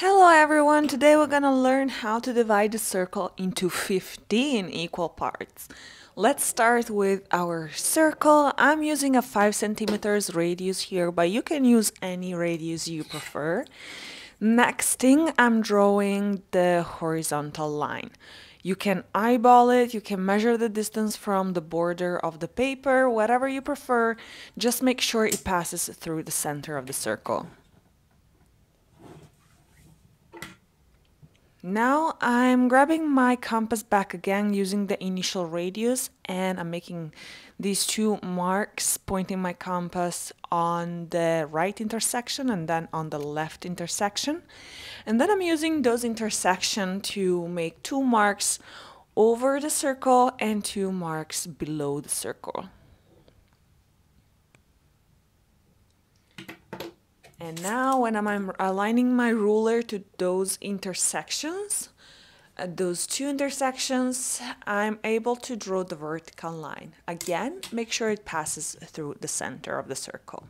Hello everyone, today we're gonna learn how to divide a circle into 15 equal parts. Let's start with our circle. I'm using a 5 cm radius here, but you can use any radius you prefer. Next thing, I'm drawing the horizontal line. You can eyeball it, you can measure the distance from the border of the paper, whatever you prefer, just make sure it passes through the center of the circle. Now I'm grabbing my compass back again using the initial radius, and I'm making these two marks pointing my compass on the right intersection and then on the left intersection. And then I'm using those intersections to make two marks over the circle and two marks below the circle. And now when I'm aligning my ruler to those intersections, I'm able to draw the vertical line. Again, make sure it passes through the center of the circle.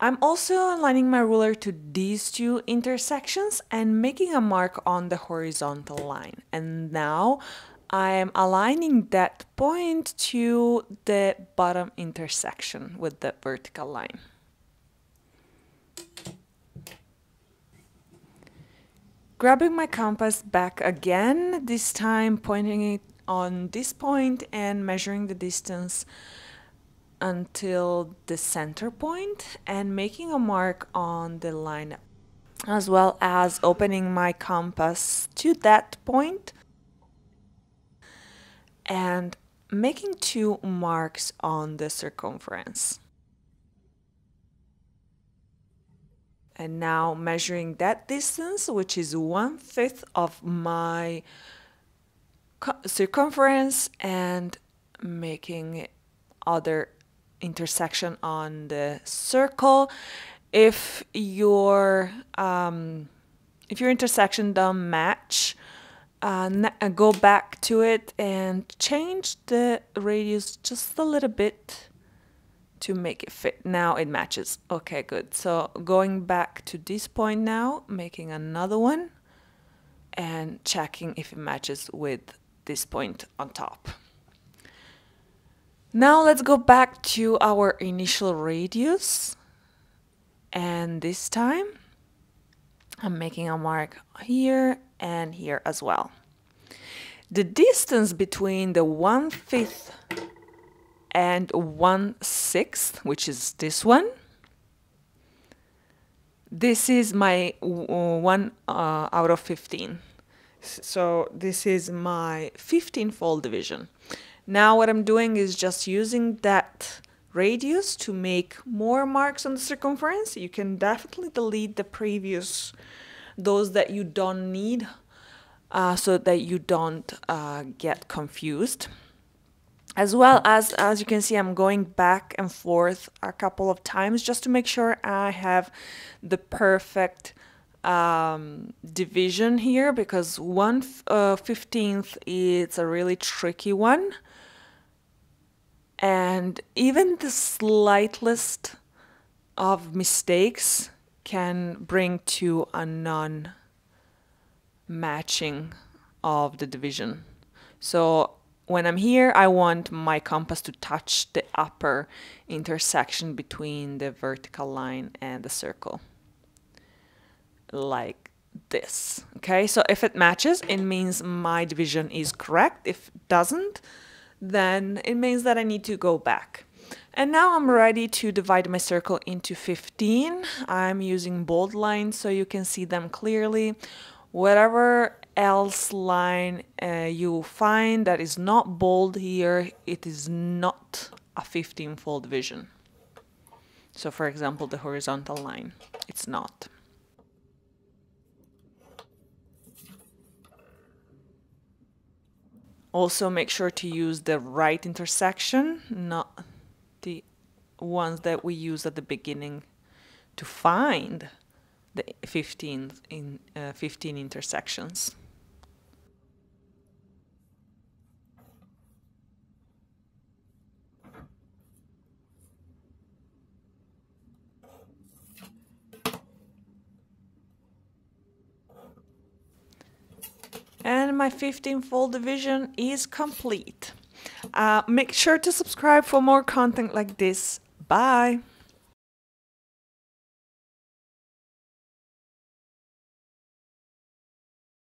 I'm also aligning my ruler to these two intersections and making a mark on the horizontal line. And now I'm aligning that point to the bottom intersection with the vertical line. Grabbing my compass back again, this time pointing it on this point and measuring the distance until the center point and making a mark on the line, as well as opening my compass to that point and making two marks on the circumference. And now measuring that distance, which is 1/5 of my circumference, and making other intersection on the circle. If your intersection don't match, go back to it and change the radius just a little bit to make it fit. Now it matches. Okay, good. So going back to this point now, making another one and checking if it matches with this point on top. Now let's go back to our initial radius, and this time I'm making a mark here and here as well. The distance between the 1/5 and 1/6, which is this one, this is my 1 out of 15. So this is my 15-fold division. Now what I'm doing is just using that radius to make more marks on the circumference. You can definitely delete the previous, those that you don't need, so that you don't get confused. As well as you can see, I'm going back and forth a couple of times just to make sure I have the perfect division here, because 1/15 is a really tricky one. And even the slightest of mistakes can bring to a non-matching of the division. So when I'm here, I want my compass to touch the upper intersection between the vertical line and the circle, like this. Okay, so if it matches, it means my division is correct. If it doesn't, then it means that I need to go back. And now I'm ready to divide my circle into 15. I'm using bold lines so you can see them clearly. Whatever else line you find that is not bold here, it is not a 15-fold division. So for example, the horizontal line, it's not. Also make sure to use the right intersection, not the ones that we used at the beginning to find the 15 intersections. And my 15-fold division is complete. Make sure to subscribe for more content like this. Bye!